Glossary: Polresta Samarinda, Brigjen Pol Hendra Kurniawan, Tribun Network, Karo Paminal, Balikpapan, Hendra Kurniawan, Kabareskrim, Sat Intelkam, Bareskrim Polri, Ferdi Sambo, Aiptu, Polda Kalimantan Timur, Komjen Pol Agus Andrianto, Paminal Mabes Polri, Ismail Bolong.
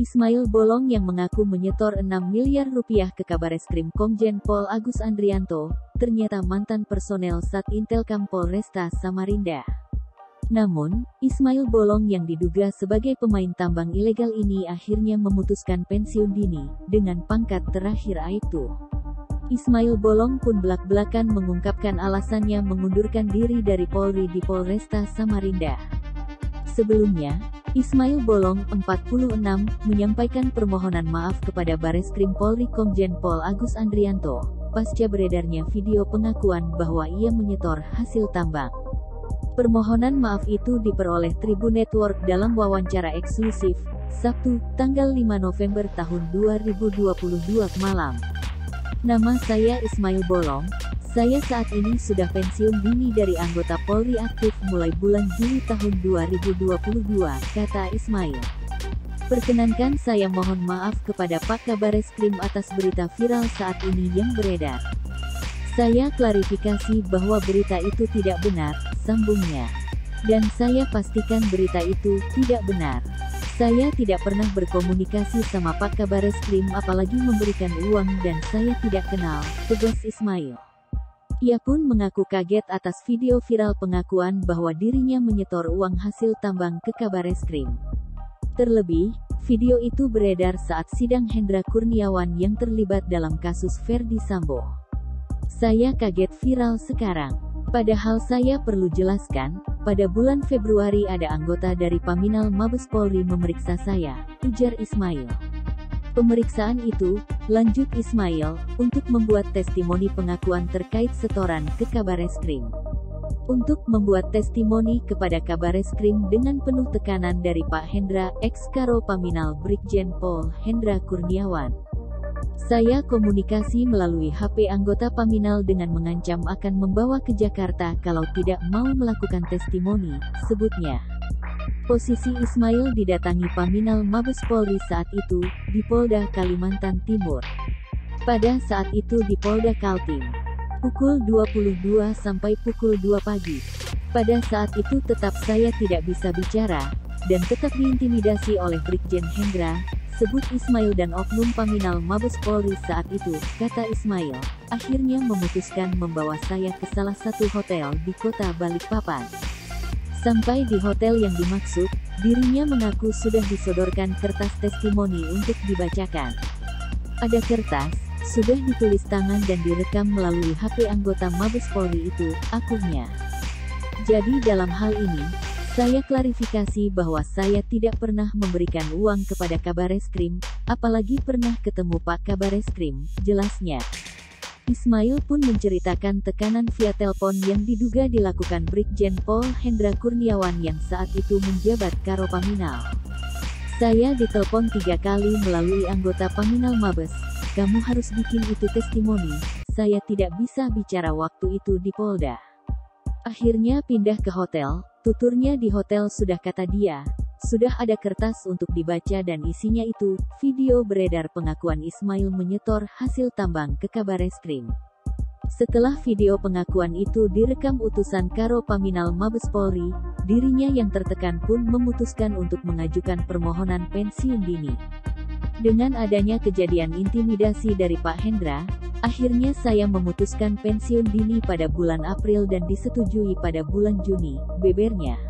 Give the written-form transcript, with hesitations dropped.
Ismail Bolong yang mengaku menyetor Rp6 miliar ke Kabareskrim Komjen Pol Agus Andrianto, ternyata mantan personel Sat Intelkam Polresta Samarinda. Namun, Ismail Bolong yang diduga sebagai pemain tambang ilegal ini akhirnya memutuskan pensiun dini, dengan pangkat terakhir Aibtu. Ismail Bolong pun belak-belakan mengungkapkan alasannya mengundurkan diri dari Polri di Polresta Samarinda. Sebelumnya, Ismail Bolong, 46, menyampaikan permohonan maaf kepada Bareskrim Polri Komjen Pol Agus Andrianto, pasca beredarnya video pengakuan bahwa ia menyetor hasil tambang. Permohonan maaf itu diperoleh Tribun Network dalam wawancara eksklusif, Sabtu, tanggal 5 November tahun 2022 malam. Nama saya Ismail Bolong, saya saat ini sudah pensiun dini dari anggota Polri aktif mulai bulan Juli tahun 2022, kata Ismail. Perkenankan saya mohon maaf kepada Pak Kabareskrim atas berita viral saat ini yang beredar. Saya klarifikasi bahwa berita itu tidak benar, sambungnya. Dan saya pastikan berita itu tidak benar. Saya tidak pernah berkomunikasi sama Pak Kabareskrim apalagi memberikan uang dan saya tidak kenal, tegas Ismail. Ia pun mengaku kaget atas video viral pengakuan bahwa dirinya menyetor uang hasil tambang ke Kabareskrim. Terlebih, video itu beredar saat sidang Hendra Kurniawan yang terlibat dalam kasus Ferdi Sambo. Saya kaget viral sekarang. Padahal saya perlu jelaskan, pada bulan Februari ada anggota dari Paminal Mabes Polri memeriksa saya, ujar Ismail. Pemeriksaan itu, lanjut Ismail, untuk membuat testimoni pengakuan terkait setoran ke Kabareskrim. Untuk membuat testimoni kepada Kabareskrim dengan penuh tekanan dari Pak Hendra, eks Karo Paminal Brigjen Pol Hendra Kurniawan. Saya komunikasi melalui HP anggota Paminal dengan mengancam akan membawa ke Jakarta kalau tidak mau melakukan testimoni, sebutnya. Posisi Ismail didatangi Paminal Mabes Polri saat itu, di Polda Kalimantan Timur. Pada saat itu di Polda Kaltim, pukul 22 sampai pukul 2 pagi. Pada saat itu tetap saya tidak bisa bicara, dan tetap diintimidasi oleh Brigjen Hendra, sebut Ismail dan oknum Paminal Mabes Polri saat itu, kata Ismail, akhirnya memutuskan membawa saya ke salah satu hotel di kota Balikpapan. Sampai di hotel yang dimaksud, dirinya mengaku sudah disodorkan kertas testimoni untuk dibacakan. Ada kertas, sudah ditulis tangan dan direkam melalui HP anggota Mabes Polri itu, akunnya. Jadi dalam hal ini, saya klarifikasi bahwa saya tidak pernah memberikan uang kepada Kabareskrim, apalagi pernah ketemu Pak Kabareskrim, jelasnya. Ismail pun menceritakan tekanan via telepon yang diduga dilakukan Brigjen Pol Hendra Kurniawan yang saat itu menjabat Karo Paminal. Saya ditelepon 3 kali melalui anggota Paminal Mabes, kamu harus bikin itu testimoni, saya tidak bisa bicara waktu itu di Polda. Akhirnya pindah ke hotel. Tuturnya di hotel sudah kata dia, sudah ada kertas untuk dibaca dan isinya itu, video beredar pengakuan Ismail menyetor hasil tambang ke Kabareskrim. Setelah video pengakuan itu direkam utusan Karo Paminal Mabes Polri, dirinya yang tertekan pun memutuskan untuk mengajukan permohonan pensiun dini. Dengan adanya kejadian intimidasi dari Pak Hendra, akhirnya saya memutuskan pensiun dini pada bulan April dan disetujui pada bulan Juni, bebernya.